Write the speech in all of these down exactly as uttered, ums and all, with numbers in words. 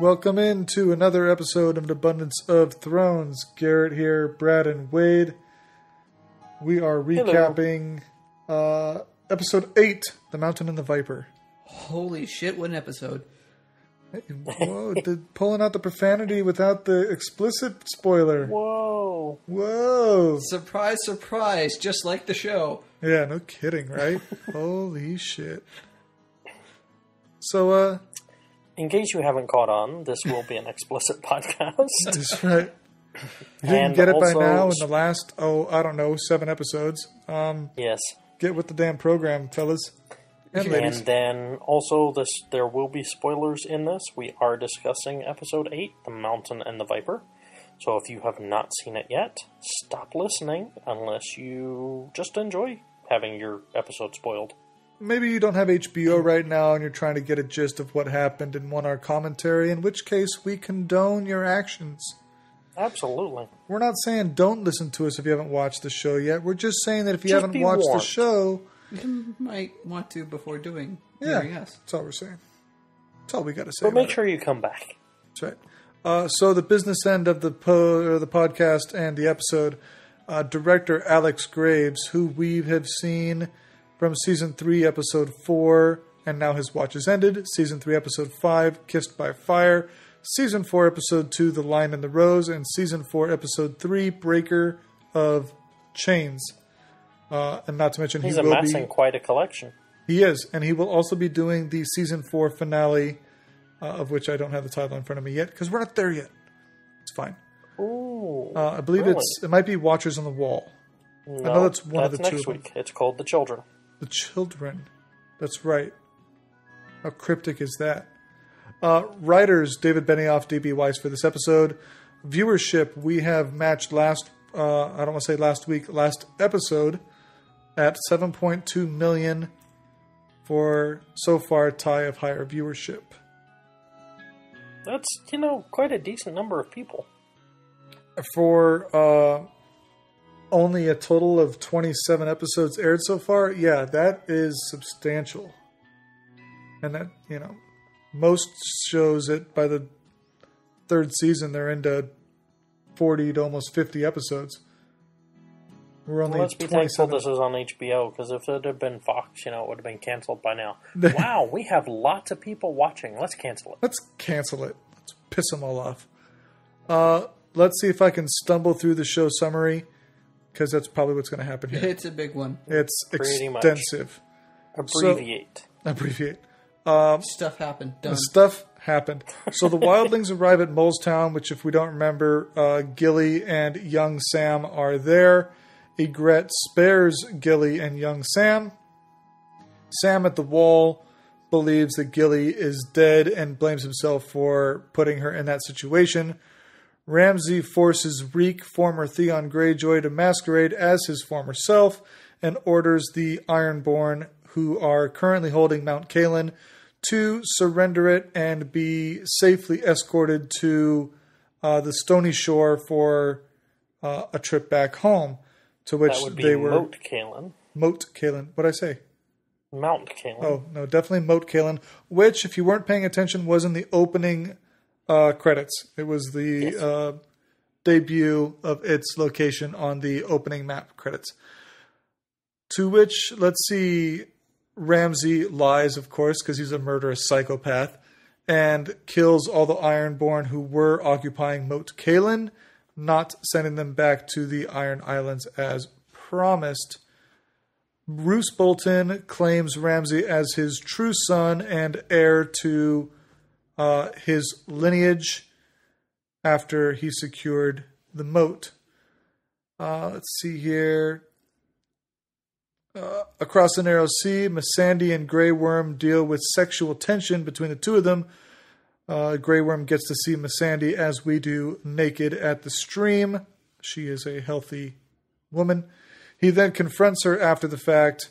Welcome in to another episode of An Abundance of Thrones. Garrett here, Brad and Wade. We are recapping uh, episode eight, The Mountain and the Viper. Holy shit, what an episode. Whoa, the, pulling out the profanity without the explicit spoiler. Whoa. Whoa. Surprise, surprise, just like the show. Yeah, no kidding, right? Holy shit. So, uh... in case you haven't caught on, this will be an explicit podcast. That's right. You didn't get it by now in the last, oh, I don't know, seven episodes. Um, yes. Get with the damn program, fellas. And, and ladies. Then also, this there will be spoilers in this. We are discussing episode eight, The Mountain and the Viper. So if you have not seen it yet, stop listening unless you just enjoy having your episode spoiled. Maybe you don't have H B O right now and you're trying to get a gist of what happened and want our commentary, in which case we condone your actions. Absolutely. We're not saying don't listen to us if you haven't watched the show yet. We're just saying that if you just haven't watched warned. the show... you might want to before doing. Yeah, yes. That's all we're saying. That's all we got to say. But make sure it. you come back. That's right. Uh, so the business end of the, po or the podcast and the episode, uh, director Alex Graves, who we have seen... from Season three, Episode four, and now his watch is ended. Season three, Episode five, Kissed by Fire. Season four, Episode two, The Lion and the Rose. And Season four, Episode three, Breaker of Chains. Uh, and not to mention, He's he will be... He's amassing quite a collection. He is, and he will also be doing the Season four finale, uh, of which I don't have the title in front of me yet, because we're not there yet. It's fine. Ooh, uh, I believe really? it's... it might be Watchers on the Wall. No, I know that's one that's of the next children. Week. It's called The Children. The Children. That's right. How cryptic is that? Uh, writers, David Benioff, D B Weiss for this episode. Viewership, we have matched last, uh, I don't want to say last week, last episode at seven point two million for so far tie of higher viewership. That's, you know, quite a decent number of people. For... Uh, only a total of twenty-seven episodes aired so far. Yeah, that is substantial. And that, you know, most shows that by the third season they're into forty to almost fifty episodes. We're only well, let's be thankful this is on H B O, because if it had been Fox, you know, it would have been canceled by now. Wow, we have lots of people watching. Let's cancel it. Let's cancel it. Let's piss them all off. Uh, let's see if I can stumble through the show summary. Because that's probably what's going to happen here. It's a big one. It's Pretty extensive. Much. Abbreviate. So, abbreviate. Um, stuff happened. Done. Stuff happened. So the wildlings arrive at Molestown, which, if we don't remember, uh, Gilly and young Sam are there. Ygritte spares Gilly and young Sam. Sam at the wall believes that Gilly is dead and blames himself for putting her in that situation. Ramsay forces Reek, former Theon Greyjoy, to masquerade as his former self and orders the Ironborn, who are currently holding Moat Cailin, to surrender it and be safely escorted to uh, the Stony Shore for uh, a trip back home, to which that would be they were... Moat Cailin. Moat Cailin. What'd I say? Moat Cailin. Oh, no, definitely Moat Cailin, which, if you weren't paying attention, was in the opening... Uh, credits. It was the yes. uh, debut of its location on the opening map credits. To which, let's see, Ramsay lies, of course, because he's a murderous psychopath, and kills all the Ironborn who were occupying Moat Cailin, not sending them back to the Iron Islands as promised. Roose Bolton claims Ramsay as his true son and heir to... Uh, his lineage after he secured the moat. Uh, let's see here. Uh, across the narrow sea, Missandei and Grey Worm deal with sexual tension between the two of them. Uh, Grey Worm gets to see Missandei, as we do, naked at the stream. She is a healthy woman. He then confronts her after the fact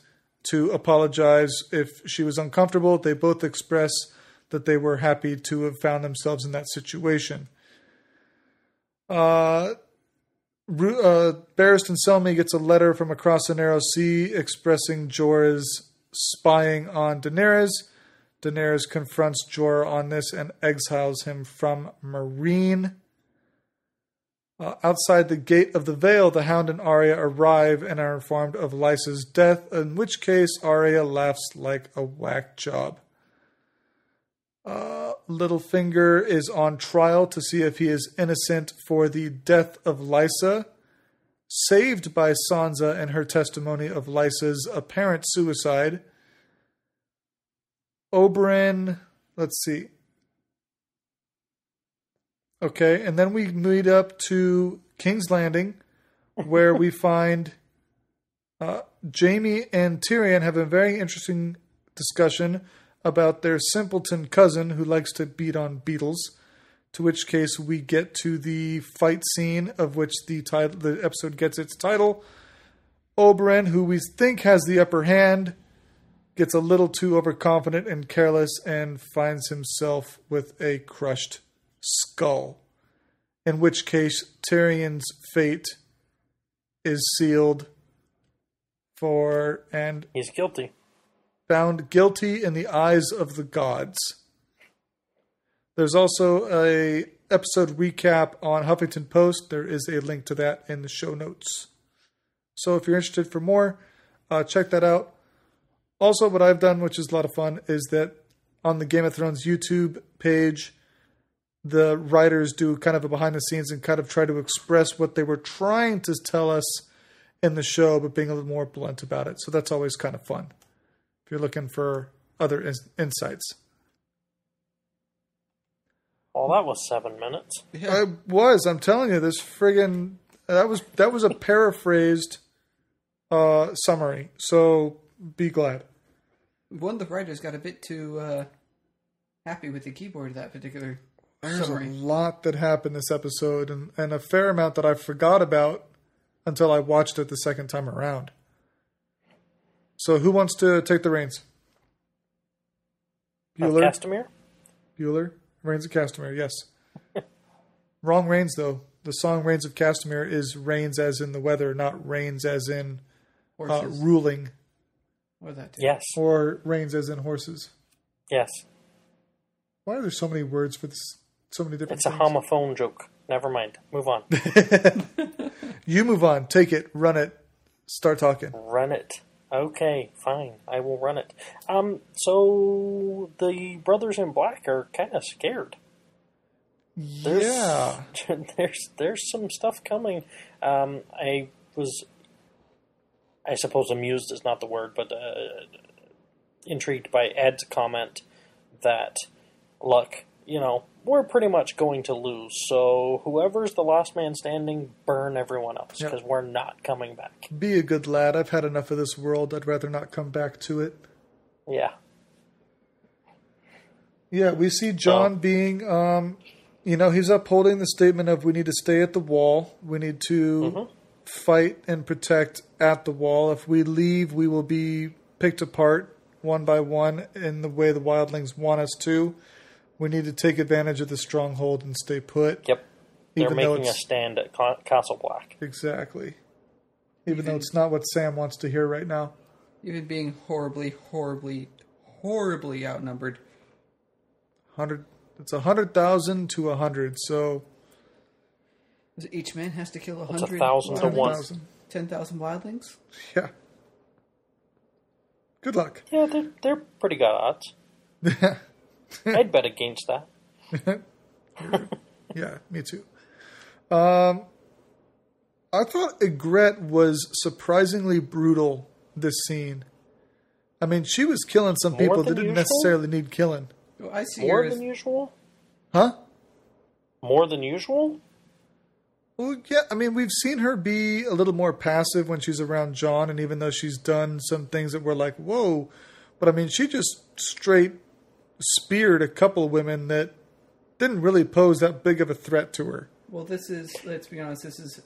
to apologize if she was uncomfortable. They both express... that they were happy to have found themselves in that situation. Uh, uh, Barristan Selmy gets a letter from across the narrow sea expressing Jorah's spying on Daenerys. Daenerys confronts Jorah on this and exiles him from Meereen. Uh, outside the Gate of the Vale, the Hound and Arya arrive and are informed of Lysa's death, in which case Arya laughs like a whack job. Uh, Littlefinger is on trial to see if he is innocent for the death of Lysa, saved by Sansa and her testimony of Lysa's apparent suicide. Oberyn, let's see. Okay, and then we lead up to King's Landing, where we find uh, Jaime and Tyrion have a very interesting discussion about their simpleton cousin who likes to beat on beetles, to which case we get to the fight scene of which the, title, the episode gets its title. Oberyn, who we think has the upper hand, gets a little too overconfident and careless and finds himself with a crushed skull, in which case Tyrion's fate is sealed for, and he's guilty, found guilty in the eyes of the gods. There's also a episode recap on Huffington Post. There is a link to that in the show notes, so if you're interested for more, uh, check that out. Also, what I've done, which is a lot of fun, is that on the Game of Thrones YouTube page, the writers do kind of a behind the scenes and kind of try to express what they were trying to tell us in the show, but being a little more blunt about it. So that's always kind of fun if you're looking for other in insights. Well, that was seven minutes. Yeah, it was. I'm telling you, this friggin' that was that was a paraphrased uh, summary. So be glad. One of the writers got a bit too uh, happy with the keyboard that particular. There's Sorry. a lot that happened this episode, and, and a fair amount that I forgot about until I watched it the second time around. So who wants to take the reins? Bueller? Of Castamere? Bueller? Reigns of Castamere, yes. Wrong Reigns, though. The song Reigns of Castamere is reigns as in the weather, not reigns as in uh, ruling. Or that too. Yes. Or reigns as in horses. Yes. Why are there so many words for this? So many different. It's a things. homophone joke. Never mind. Move on. You move on. Take it. Run it. Start talking. Run it. Okay, fine. I will run it. Um. So the brothers in black are kind of scared. There's, yeah. There's there's some stuff coming. Um. I was. I suppose amused is not the word, but uh, intrigued by Ed's comment that, look, you know, we're pretty much going to lose, so whoever's the last man standing, burn everyone else, because yep. we're not coming back. Be a good lad. I've had enough of this world. I'd rather not come back to it. Yeah. Yeah, we see John so, being, um, you know, he's upholding the statement of we need to stay at the wall. We need to mm-hmm. fight and protect at the wall. If we leave, we will be picked apart one by one in the way the wildlings want us to. We need to take advantage of the stronghold and stay put. Yep. They're making a stand at Castle Black. Exactly. Even, even though it's not what Sam wants to hear right now. Even being horribly, horribly, horribly outnumbered. Hundred. It's a hundred thousand to a hundred, so... Each man has to kill a hundred? It's a thousand to one. ten thousand wildlings? Yeah. Good luck. Yeah, they're, they're pretty good odds. I'd bet against that. Yeah, me too. Um, I thought Ygritte was surprisingly brutal this scene. I mean, she was killing some More people that didn't usual? necessarily need killing. Oh, I see More than as... usual? Huh? More than usual? Well, yeah, I mean, we've seen her be a little more passive when she's around Jon, and even though she's done some things that were like, whoa, but I mean, she just straight speared a couple women that didn't really pose that big of a threat to her. Well, this is, let's be honest, this is,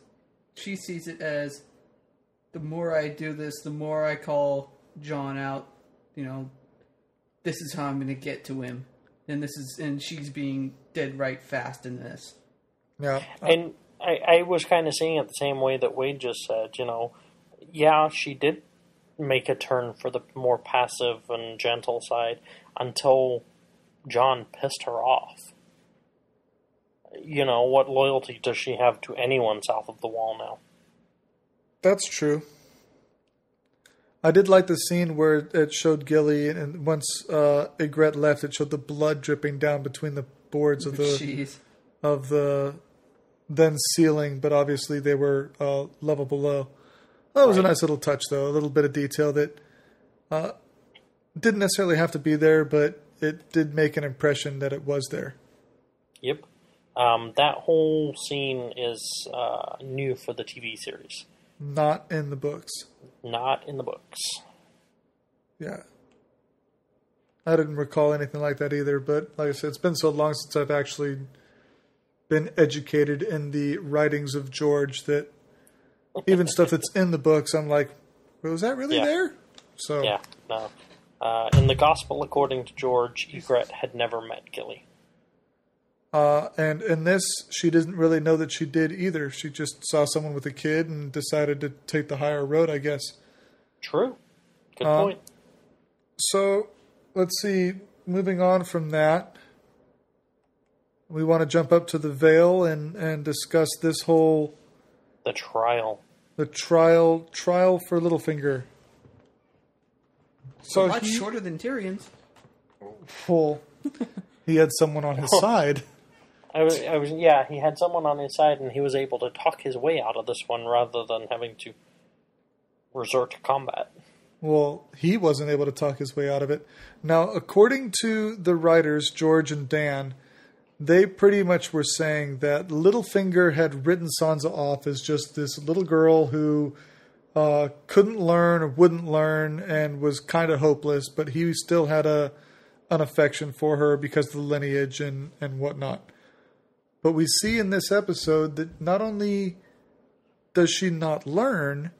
she sees it as, the more I do this, the more I call Jon out, you know, this is how I'm going to get to him. And this is, and she's being dead right fast in this. Yeah. And I, I was kind of seeing it the same way that Wade just said, you know, yeah, she did make a turn for the more passive and gentle side until John pissed her off. You know, what loyalty does she have to anyone south of the wall now? That's true. I did like the scene where it showed Gilly, and once uh, Ygritte left, it showed the blood dripping down between the boards of the Jeez. of the then ceiling. But obviously, they were uh, level below. That was right. a nice little touch, though. A little bit of detail that uh, didn't necessarily have to be there, but it did make an impression that it was there. Yep, um, that whole scene is uh, new for the T V series. Not in the books. Not in the books. Yeah. I didn't recall anything like that either, but like I said, it's been so long since I've actually been educated in the writings of George that even stuff that's in the books, I'm like, was that really yeah. there? So Yeah, no. Uh, in the Gospel, according to George, Ygritte had never met Gilly. Uh, and in this, she didn't really know that she did either. She just saw someone with a kid and decided to take the higher road, I guess. True. Good uh, point. So, let's see. Moving on from that, we want to jump up to the Vale and, and discuss this whole... The trial. The trial. Trial for Littlefinger. So much he, shorter than Tyrion's. Well, he had someone on his side. I was, I was, yeah, he had someone on his side, and he was able to talk his way out of this one rather than having to resort to combat. Well, he wasn't able to talk his way out of it. Now, according to the writers, George and Dan, they pretty much were saying that Littlefinger had written Sansa off as just this little girl who uh, couldn't learn or wouldn't learn and was kind of hopeless, but he still had a an affection for her because of the lineage and, and whatnot. But we see in this episode that not only does she not learn,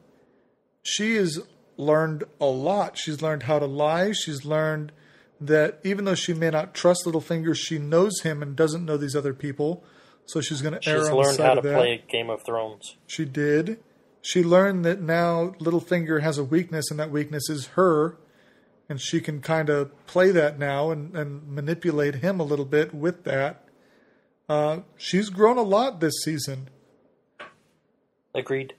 she has learned a lot. She's learned how to lie. She's learned that even though she may not trust Littlefinger, she knows him and doesn't know these other people. So she's going to err on the side of that. She's learned how to play Game of Thrones. She did. She learned that now Littlefinger has a weakness, and that weakness is her. And she can kind of play that now and, and manipulate him a little bit with that. Uh, she's grown a lot this season. Agreed.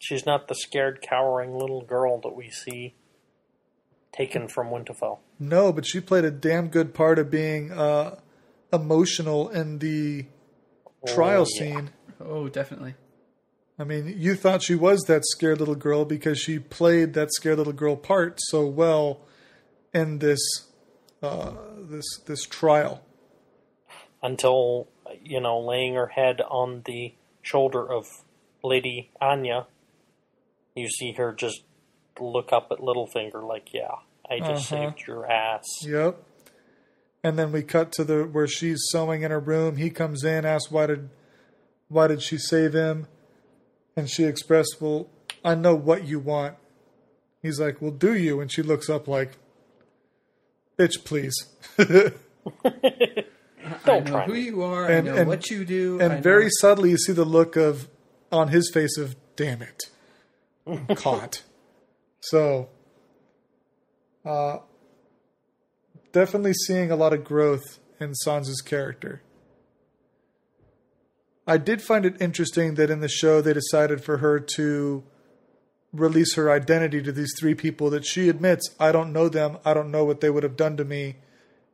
She's not the scared, cowering little girl that we see taken from Winterfell. No, but she played a damn good part of being uh, emotional in the oh, trial yeah. scene. Oh, definitely. I mean, you thought she was that scared little girl because she played that scared little girl part so well in this uh, this this trial. Until, you know, laying her head on the shoulder of Lady Anya, you see her just look up at Littlefinger like, yeah, I just uh-huh. saved your ass. Yep. And then we cut to the where she's sewing in her room. He comes in, asks, why did, why did she save him? And she expressed, well, I know what you want. He's like, well, do you? And she looks up like, bitch, please. Don't I know try who me. You are, and, I know and, what you do. And I very know. Subtly you see the look of on his face of, damn it, I'm caught. So, uh, definitely seeing a lot of growth in Sansa's character. I did find it interesting that in the show they decided for her to release her identity to these three people that she admits, I don't know them, I don't know what they would have done to me,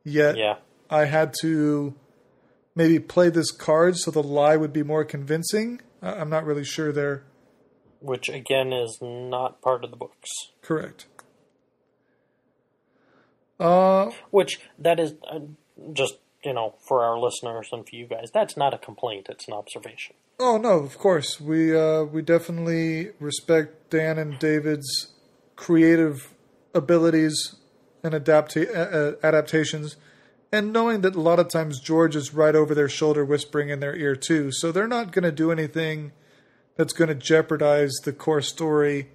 yet... Yeah. I had to maybe play this card so the lie would be more convincing. I'm not really sure there. Which, again, is not part of the books. Correct. Uh, Which, that is uh, just, you know, for our listeners and for you guys, that's not a complaint, it's an observation. Oh, no, of course. We, uh, we definitely respect Dan and David's creative abilities and adapta- uh, adaptations. And knowing that a lot of times George is right over their shoulder whispering in their ear too. So they're not going to do anything that's going to jeopardize the core story,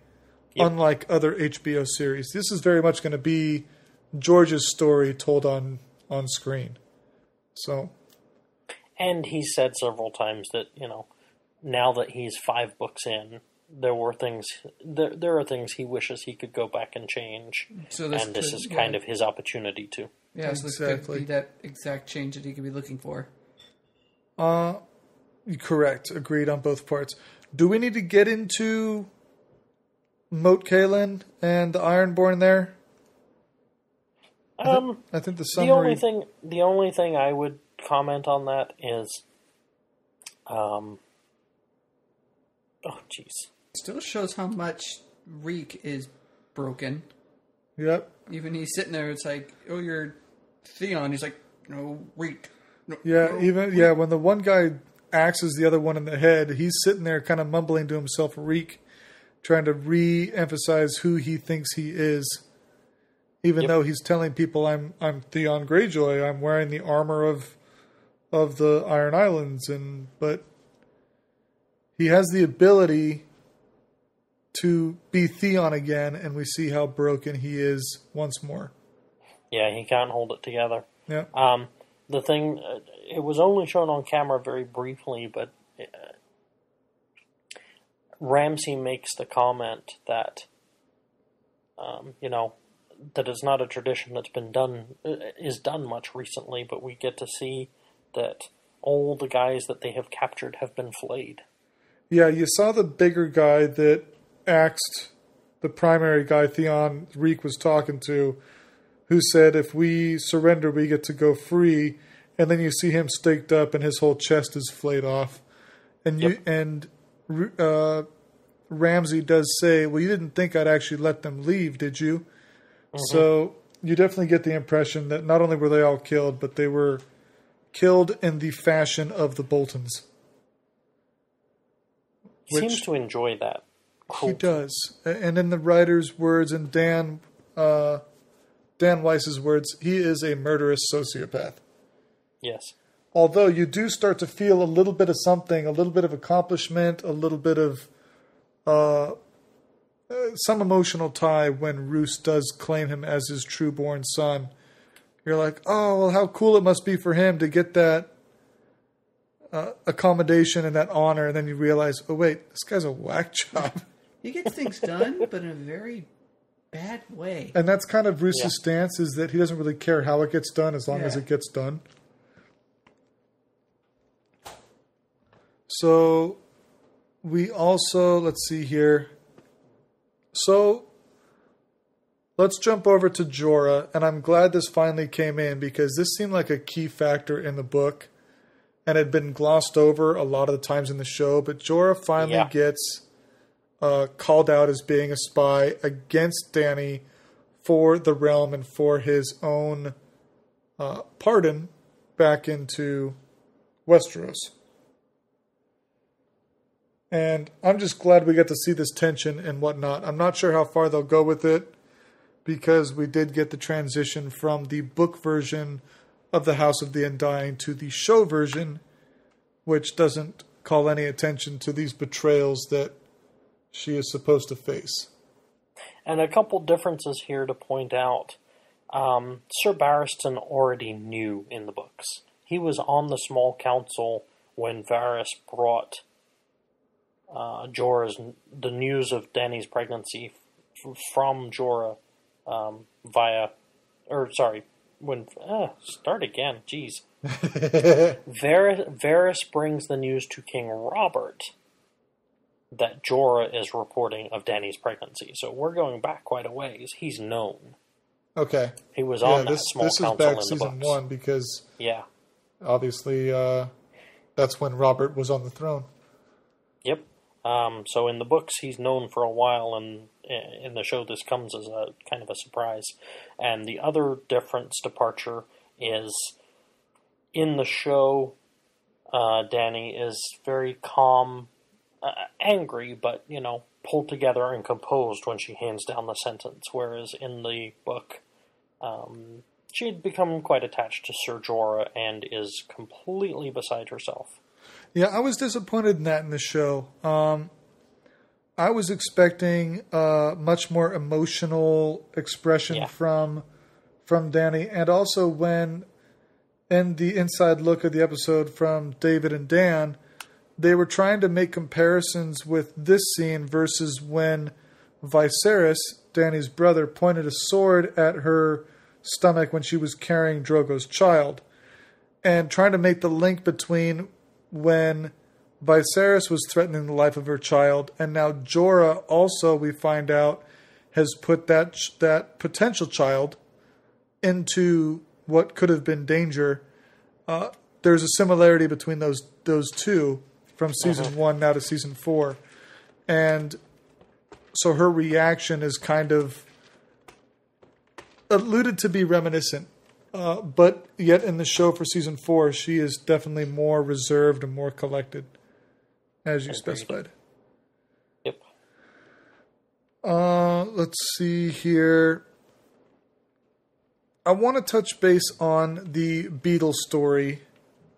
yep. unlike other H B O series. This is very much going to be George's story told on, on screen. So, and he said several times that, you know, now that he's five books in, there were things, there, there are things he wishes he could go back and change. So this and this could, is kind yeah. of his opportunity to. Yeah, so this exactly. could be that exact change that he could be looking for. Uh, correct. Agreed on both parts. Do we need to get into Moat Cailin and the Ironborn there? Um, I, th- I think the summary. The only thing, the only thing I would comment on that is, um, oh jeez, still shows how much Reek is broken. Yep. Even he's sitting there. It's like, oh, you're Theon. He's like, no, Reek. No, yeah. No, even Reek. Yeah. When the one guy axes the other one in the head, he's sitting there kind of mumbling to himself, Reek, trying to re-emphasize who he thinks he is. Even yep. though he's telling people, I'm I'm Theon Greyjoy, I'm wearing the armor of of the Iron Islands, and but he has the ability to be Theon again, and we see how broken he is once more. Yeah, he can't hold it together. Yeah. Um, the thing, it was only shown on camera very briefly, but uh, Ramsay makes the comment that, um, you know, that is not a tradition that's been done, is done much recently, but we get to see that all the guys that they have captured have been flayed. Yeah, you saw the bigger guy that axed the primary guy Theon Reek was talking to, who said, if we surrender, we get to go free. And then you see him staked up and his whole chest is flayed off. And you, yep. and, uh, Ramsay does say, well, you didn't think I'd actually let them leave, did you? Mm-hmm. So you definitely get the impression that not only were they all killed, but they were killed in the fashion of the Boltons. He seems to enjoy that. Cruelty. He does. And in the writer's words, and Dan uh, Dan Weiss's words, he is a murderous sociopath. Yes. Although you do start to feel a little bit of something, a little bit of accomplishment, a little bit of... Uh, some emotional tie when Roose does claim him as his true-born son. You're like, oh, well, how cool it must be for him to get that uh, accommodation and that honor. And then you realize, oh, wait, this guy's a whack job. He gets things done, but in a very bad way. And that's kind of Roose's yeah. stance, is that he doesn't really care how it gets done as long yeah. as it gets done. So we also, let's see here. So, let's jump over to Jorah, and I'm glad this finally came in, because this seemed like a key factor in the book, and had been glossed over a lot of the times in the show, but Jorah finally yeah. gets uh, called out as being a spy against Dany for the realm and for his own uh, pardon back into Westeros. And I'm just glad we got to see this tension and whatnot. I'm not sure how far they'll go with it, because we did get the transition from the book version of The House of the Undying to the show version, which doesn't call any attention to these betrayals that she is supposed to face. And a couple differences here to point out. Um, Sir Barristan already knew in the books. He was on the small council when Varys brought... Uh, Jorah's, the news of Dany's pregnancy f- from Jorah um, via, or sorry, when, uh, start again, jeez. Varys, Varys brings the news to King Robert that Jorah is reporting of Dany's pregnancy. So we're going back quite a ways. He's known. Okay. He was on yeah, this, that small this council in the books. This is back season one, because yeah. obviously uh, that's when Robert was on the throne. Yep. Um, so in the books, he's known for a while, and in the show, this comes as a kind of a surprise. And the other difference, departure, is in the show, uh, Dany is very calm, uh, angry, but, you know, pulled together and composed when she hands down the sentence. Whereas in the book, um, she'd become quite attached to Ser Jorah and is completely beside herself. Yeah, I was disappointed in that in the show. Um, I was expecting uh, much more emotional expression yeah. from from Dany, and also when in the inside look of the episode from David and Dan, they were trying to make comparisons with this scene versus when Viserys, Dany's brother, pointed a sword at her stomach when she was carrying Drogo's child, and trying to make the link between when Viserys was threatening the life of her child, and now Jorah also, we find out, has put that that potential child into what could have been danger. Uh, there's a similarity between those those two from season uh-huh. one now to season four, and so her reaction is kind of alluded to be reminiscent. Uh, but yet in the show for season four, she is definitely more reserved and more collected, as you Agreed. specified. Yep. Uh, let's see here. I want to touch base on the Beetle story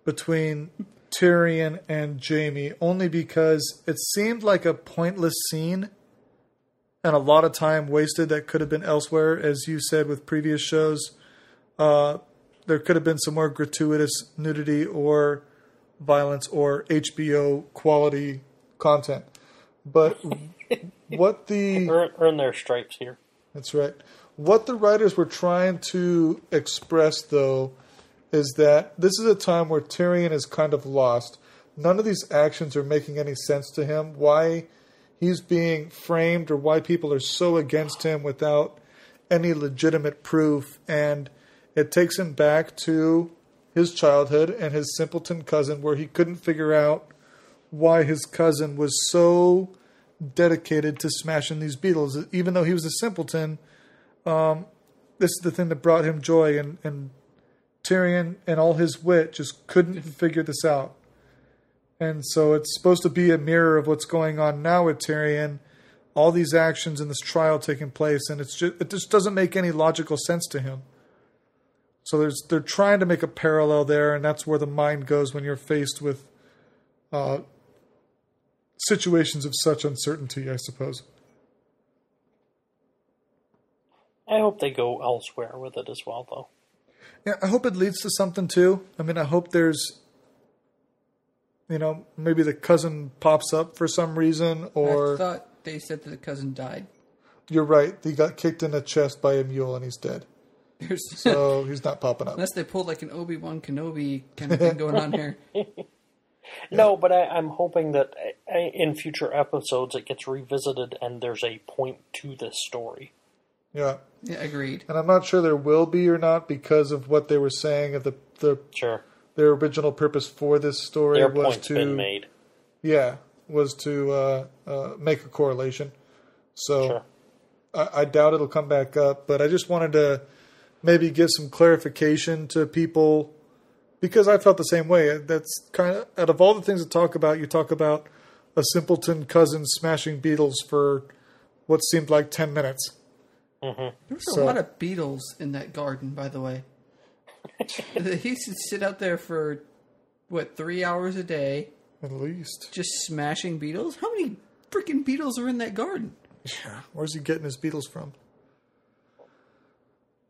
between Tyrion and Jaime, only because it seemed like a pointless scene and a lot of time wasted that could have been elsewhere, as you said with previous shows. Uh, there could have been some more gratuitous nudity or violence or H B O quality content. But what the... Earn, earn their stripes here. That's right. What the writers were trying to express, though, is that this is a time where Tyrion is kind of lost. None of these actions are making any sense to him. Why he's being framed or why people are so against him without any legitimate proof, and it takes him back to his childhood and his simpleton cousin, where he couldn't figure out why his cousin was so dedicated to smashing these beetles. Even though he was a simpleton, um, this is the thing that brought him joy, and, and Tyrion and all his wit just couldn't figure this out. And so it's supposed to be a mirror of what's going on now with Tyrion, all these actions and this trial taking place, and it's just, it just doesn't make any logical sense to him. So there's, they're trying to make a parallel there, and that's where the mind goes when you're faced with uh, situations of such uncertainty, I suppose. I hope they go elsewhere with it as well, though. Yeah, I hope it leads to something, too. I mean, I hope there's, you know, maybe the cousin pops up for some reason, or... I thought they said that the cousin died. You're right. He got kicked in the chest by a mule, and he's dead. There's, so he's not popping up. Unless they pulled like an Obi-Wan Kenobi kind of thing going on here. Yeah. No, but I, I'm hoping that I, in future episodes it gets revisited and there's a point to this story. Yeah. Yeah, agreed. And I'm not sure there will be or not because of what they were saying. Of the, the sure. Their original purpose for this story their was to... Been made. Yeah, was to uh, uh, make a correlation. So sure. I, I doubt it'll come back up, but I just wanted to maybe give some clarification to people, because I felt the same way. That's kind of, out of all the things to talk about, you talk about a simpleton cousin smashing beetles for what seemed like ten minutes. Mm-hmm. There was so, a lot of beetles in that garden, by the way. He used to sit out there for, what, three hours a day? At least. Just smashing beetles? How many freaking beetles are in that garden? Yeah. Where's he getting his beetles from?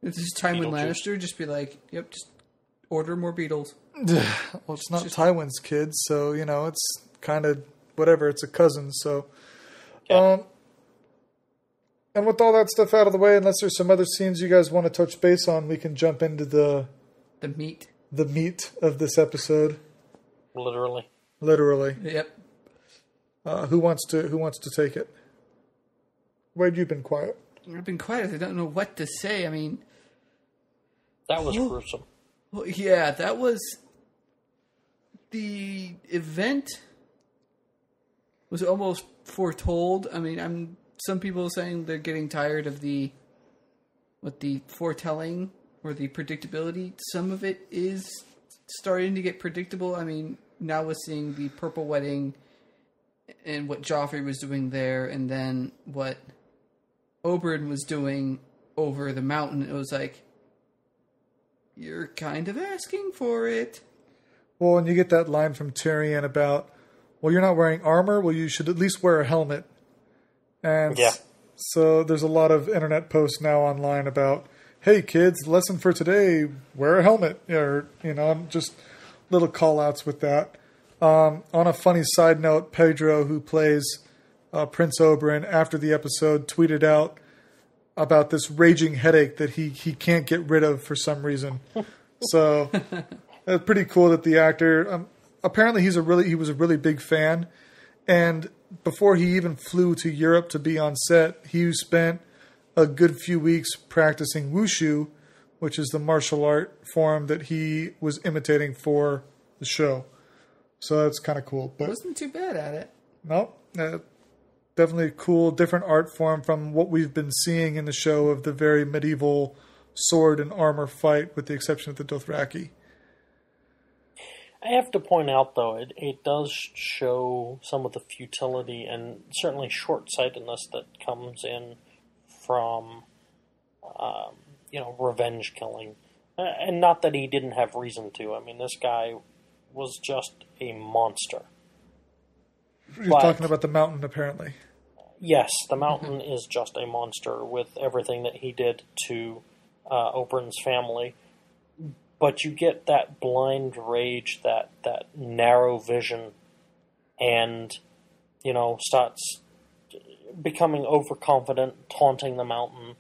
This is Tywin Lannister. Just be like, yep, just order more Beatles. Well, it's not just Tywin's kid, so, you know, it's kind of whatever. It's a cousin, so. Yeah. Um, and with all that stuff out of the way, unless there's some other scenes you guys want to touch base on, we can jump into the... The meat. The meat of this episode. Literally. Literally. Yep. Uh, who wants to Who wants to take it? Wade, you've been quiet. I've been quiet. I don't know what to say. I mean... That was well, gruesome. Well, yeah, that was... The event was almost foretold. I mean, I'm some people are saying they're getting tired of the... What, the foretelling or the predictability. Some of it is starting to get predictable. I mean, now we're seeing the Purple Wedding and what Joffrey was doing there, and then what Oberyn was doing over the mountain. It was like, you're kind of asking for it. Well, and you get that line from Tyrion about, well, you're not wearing armor. Well, you should at least wear a helmet. And yeah. So there's a lot of internet posts now online about, hey, kids, lesson for today, wear a helmet. Or, you know, just little call outs with that. Um, on a funny side note, Pedro, who plays uh, Prince Oberyn, after the episode tweeted out about this raging headache that he, he can't get rid of for some reason. So it's pretty cool that the actor, um, apparently he's a really, he was a really big fan. And before he even flew to Europe to be on set, he spent a good few weeks practicing wushu, which is the martial art form that he was imitating for the show. So that's kind of cool. But wasn't too bad at it. Nope. Uh, definitely a cool, different art form from what we've been seeing in the show of the very medieval sword and armor fight, with the exception of the Dothraki. I have to point out, though, it, it does show some of the futility and certainly short-sightedness that comes in from, um, you know, revenge killing. And not that he didn't have reason to. I mean, this guy was just a monster. You're but, talking about the Mountain, apparently. Yes, the Mountain is just a monster with everything that he did to uh, Oberyn's family. But you get that blind rage, that, that narrow vision, and, you know, starts becoming overconfident, taunting the Mountain,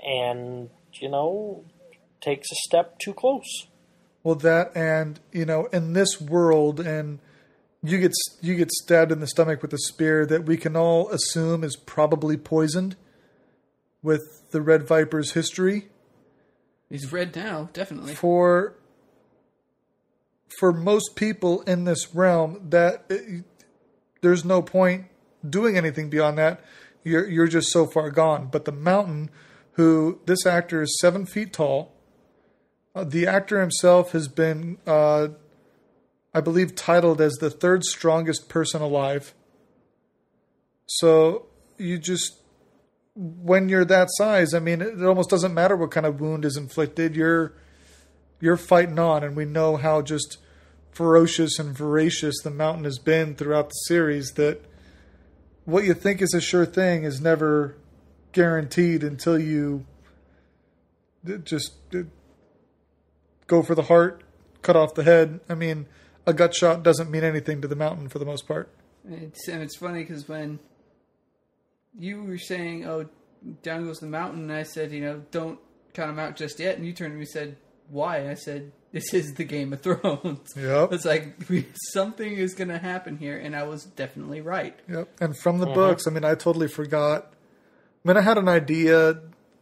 and, you know, takes a step too close. Well, that, and, you know, in this world, and you get, you get stabbed in the stomach with a spear that we can all assume is probably poisoned with the Red Viper's history. He's red now, definitely. For for most people in this realm, that it, there's no point doing anything beyond that. You're you're just so far gone. But the Mountain, who this actor is seven feet tall, uh, the actor himself has been, uh, I believe, titled as the third strongest person alive. So you just. When you're that size, I mean, it almost doesn't matter what kind of wound is inflicted. You're you're fighting on, and we know how just ferocious and voracious the Mountain has been throughout the series, that what you think is a sure thing is never guaranteed until you just go for the heart, cut off the head. I mean, a gut shot doesn't mean anything to the Mountain for the most part. It's, and it's funny because when you were saying, oh, down goes the Mountain, and I said, you know, don't count him out just yet. And you turned to me and said, why? And I said, this is the Game of Thrones. Yep. It's like, something is going to happen here, and I was definitely right. Yep. And from the uh-huh. books, I mean, I totally forgot. I mean, I had an idea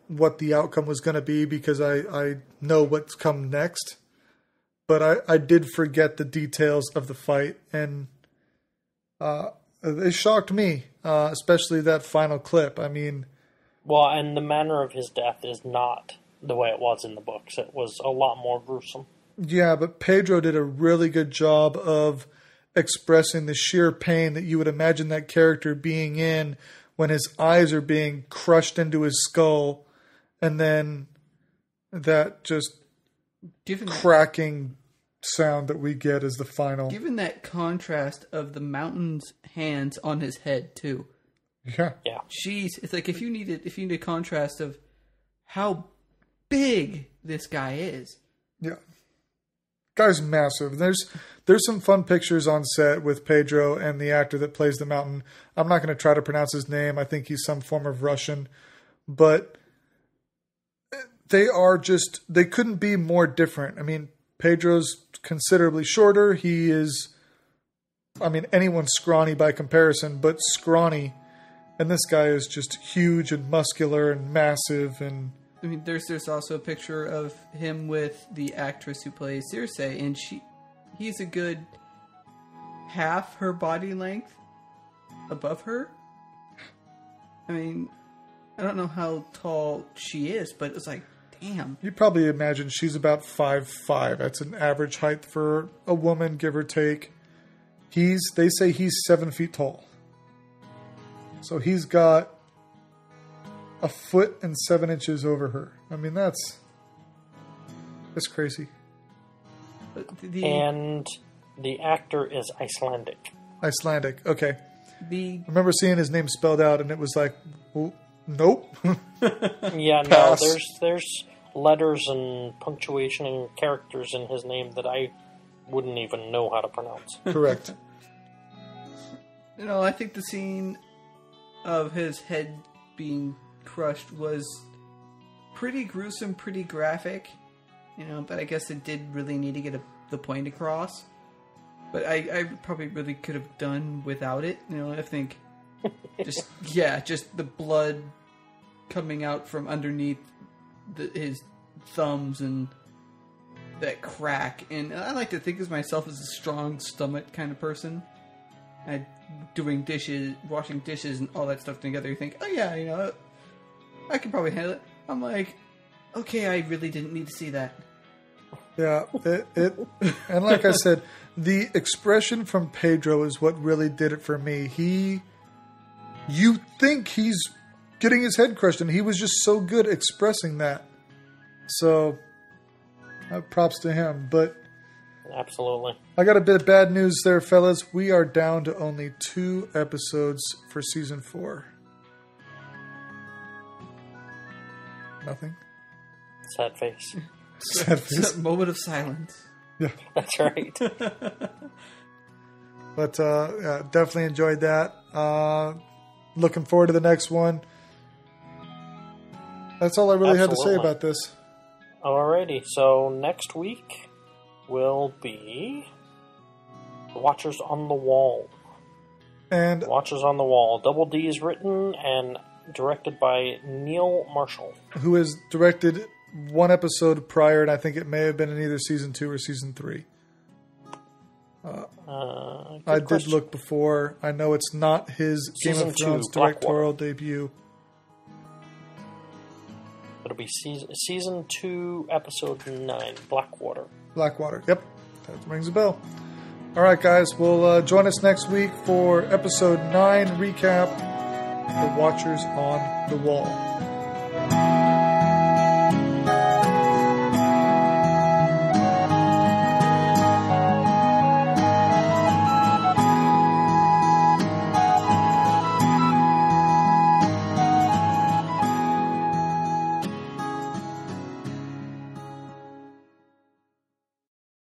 what the outcome was going to be because I, I know what's come next. But I, I did forget the details of the fight, and uh, it shocked me. Uh, especially that final clip. I mean... Well, and the manner of his death is not the way it was in the books. It was a lot more gruesome. Yeah, but Pedro did a really good job of expressing the sheer pain that you would imagine that character being in when his eyes are being crushed into his skull, and then that just given cracking that, sound that we get as the final. Given that contrast of the Mountain's hands on his head too. Yeah. Yeah. Jeez, it's like if you needed if you need a contrast of how big this guy is. Yeah. Guy's massive. There's there's some fun pictures on set with Pedro and the actor that plays the Mountain. I'm not going to try to pronounce his name. I think he's some form of Russian, but they are just they couldn't be more different. I mean, Pedro's considerably shorter. He is I mean, anyone's scrawny by comparison, but scrawny. And this guy is just huge and muscular and massive. And I mean, there's there's also a picture of him with the actress who plays Cersei, and she, he's a good half her body length above her. I mean, I don't know how tall she is, but it's like, damn. You probably imagine she's about five foot five. That's an average height for a woman, give or take. He's, they say he's seven feet tall. So he's got a foot and seven inches over her. I mean, that's, that's crazy. The, and the actor is Icelandic. Icelandic. Okay. The, I remember seeing his name spelled out and it was like, oh, nope. Yeah, pass. No, there's, there's letters and punctuation and characters in his name that I wouldn't even know how to pronounce. Correct. You know, I think the scene of his head being crushed was pretty gruesome, pretty graphic, you know, but I guess it did really need to get a, the point across. But I, I probably really could have done without it, you know, I think. Just, yeah, just the blood coming out from underneath the, his thumbs and that crack. And I like to think of myself as a strong stomach kind of person. I, doing dishes, washing dishes and all that stuff together, you think, oh yeah, you know, I can probably handle it. I'm like, okay, I really didn't need to see that. Yeah, it, it and like I said, the expression from Pedro is what really did it for me. He, you think he's getting his head crushed, and he was just so good expressing that. So, uh, props to him, but absolutely. I got a bit of bad news there, fellas. We are down to only two episodes for season four. Nothing. Sad face. Sad face. Moment of silence. Yeah. That's right. But uh, yeah, definitely enjoyed that. Uh, looking forward to the next one. That's all I really Absolutely. had to say about this. Alrighty. So next week will be Watchers on the Wall. And Watchers on the Wall. Double D is written and directed by Neil Marshall, who has directed one episode prior, and I think it may have been in either season two or season three. Uh, uh, I question. did look before. I know it's not his season Game of Thrones two, directorial debut. It'll be season, season two, episode nine, Blackwater. Blackwater, yep. That rings a bell. All right, guys. Well, uh, join us next week for episode nine recap, The Watchers on the Wall.